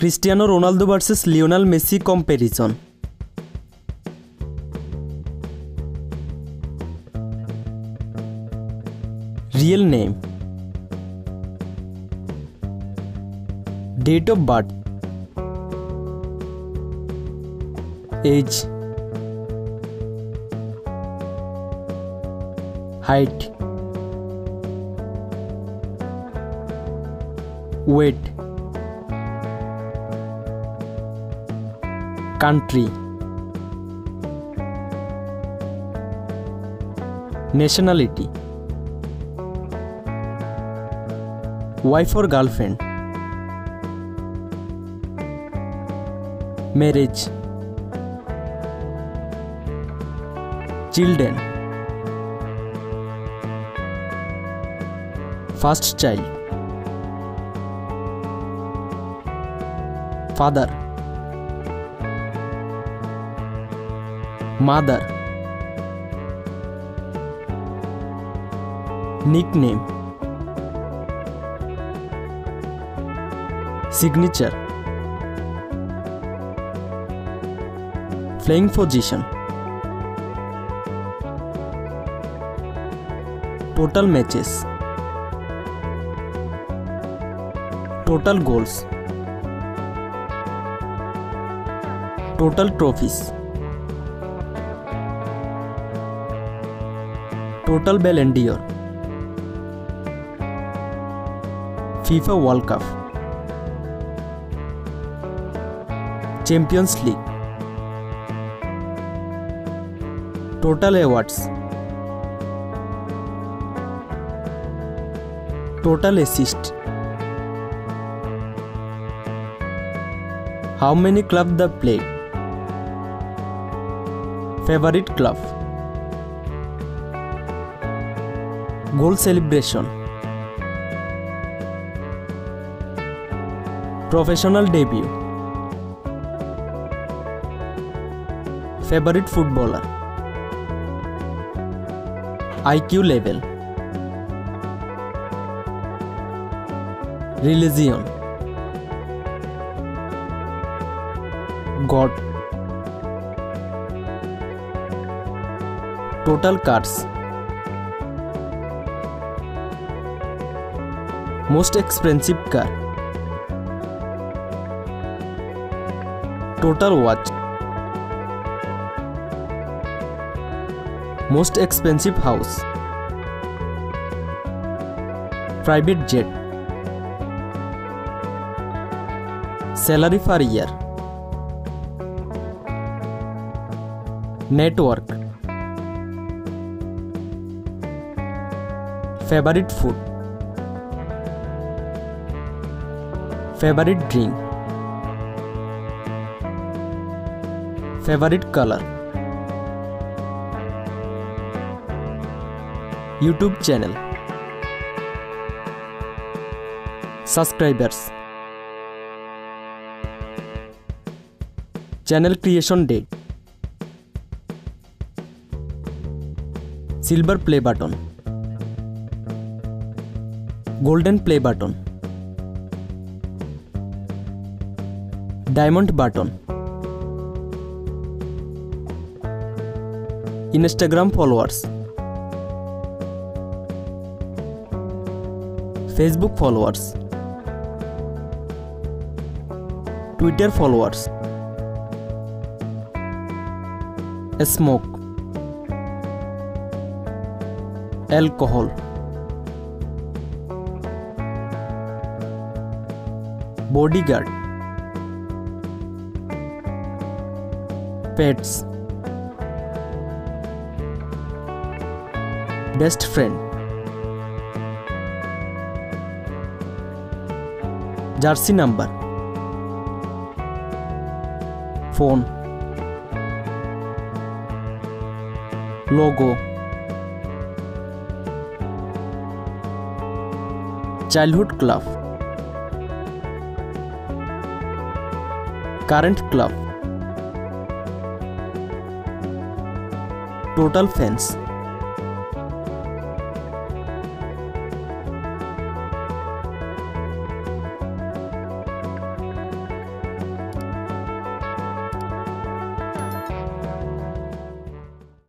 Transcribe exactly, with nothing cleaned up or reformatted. Cristiano Ronaldo versus Lionel Messi comparison. Real name. Date of birth. Age. Height. Weight. Country. Nationality. Wife or girlfriend. Marriage. Children. First child. Father. Mother. Nickname. Signature. Playing position. Total matches. Total goals. Total trophies. Total Ballon d'Or. FIFA World Cup. Champions League. Total awards. Total assist. How many clubs they play? Favorite club. Goal celebration. Professional debut. Favorite footballer. I Q level. Religion. God. Total cards. Most expensive car. Total watch. Most expensive house. Private jet. Salary for year. Network. Favorite food. Favorite drink. Favorite color. YouTube channel. Subscribers. Channel creation date. Silver play button. Golden play button. Diamond button. Instagram followers. Facebook followers. Twitter followers. Smoke. Alcohol. Bodyguard. Pets. Best friend. Jersey number. Phone. Logo. Childhood club. Current club. Total fans.